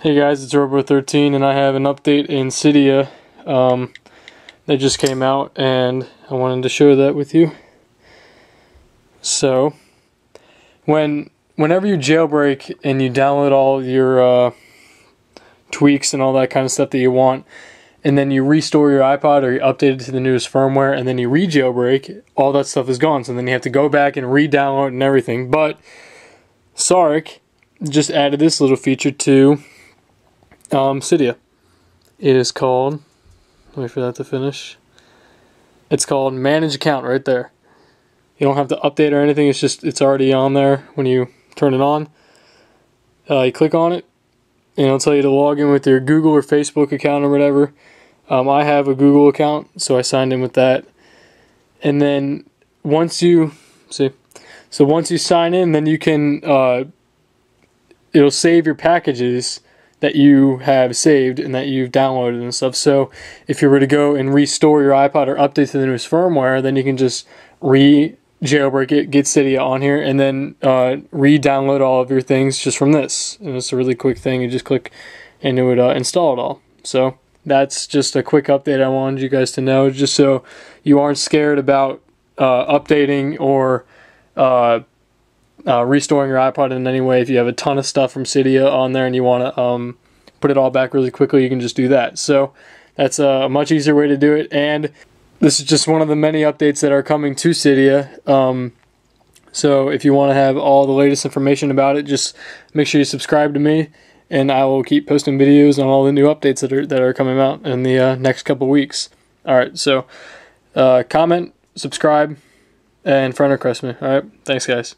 Hey guys, it's Robo13 and I have an update in Cydia that just came out, and I wanted to share that with you. So, whenever you jailbreak and you download all your tweaks and all that kind of stuff that you want, and then you restore your iPod or you update it to the newest firmware, and then you re-jailbreak, all that stuff is gone. So then you have to go back and re-download and everything. But Saurik just added this little feature to Cydia. It is called, wait for that to finish, it's called Manage Account right there. You don't have to update or anything, it's just, it's already on there. When you turn it on, you click on it and it'll tell you to log in with your Google or Facebook account or whatever. I have a Google account, so I signed in with that. And then once you see, so once you sign in, then you can it'll save your packages that you have saved and that you've downloaded and stuff. So if you were to go and restore your iPod or update to the newest firmware, then you can just re-jailbreak it, get Cydia on here, and then re-download all of your things just from this. And it's a really quick thing. You just click and it would install it all. So that's just a quick update I wanted you guys to know, just so you aren't scared about updating or restoring your iPod in any way. If you have a ton of stuff from Cydia on there and you want to put it all back really quickly, you can just do that. So that's a much easier way to do it, and this is just one of the many updates that are coming to Cydia. So if you want to have all the latest information about it, just make sure you subscribe to me, and I will keep posting videos on all the new updates that are coming out in the next couple weeks. Alright, so comment, subscribe, and friend request me. Alright, thanks guys.